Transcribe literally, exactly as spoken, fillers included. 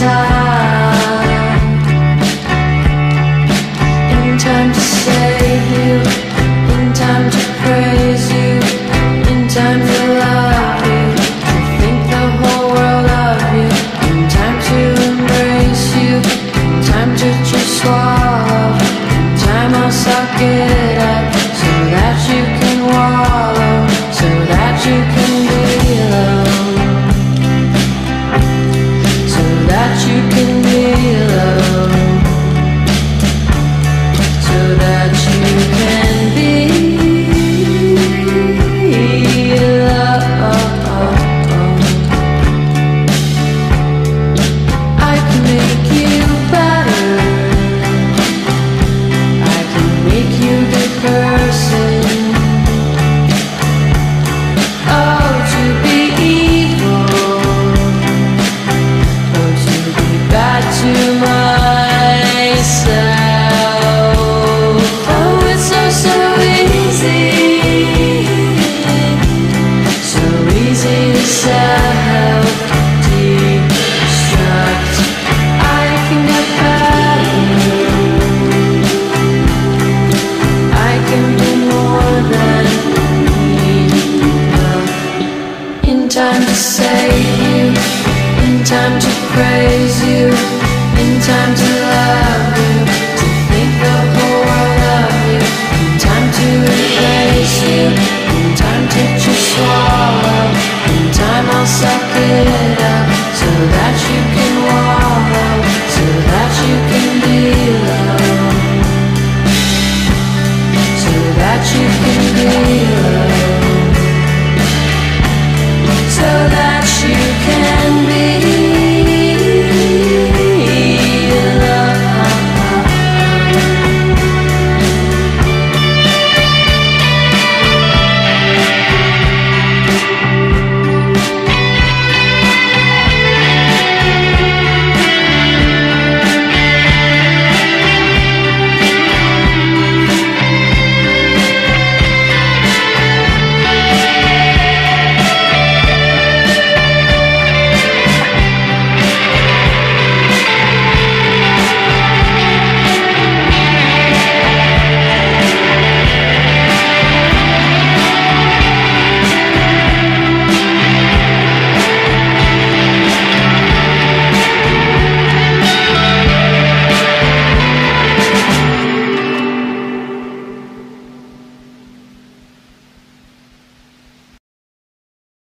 time, in time to save you, in time to praise you, in time to love you, to think the whole world of you, in time to embrace you, in time to just swallow, in time I'll suck it up, so that you can wallow, so that you can be loved. You can be alone, so that you can be alone. I can make you better, I can make you the person. Oh, to be evil, oh, to back to myself. Oh, it's so, so easy, so easy to self-destruct. I can get better, I can be more than enough. In time to save you, in time to praise you, in time to love you, to think the whole world of you, in time to embrace you, in time to just swallow, in time I'll suck it up, so that you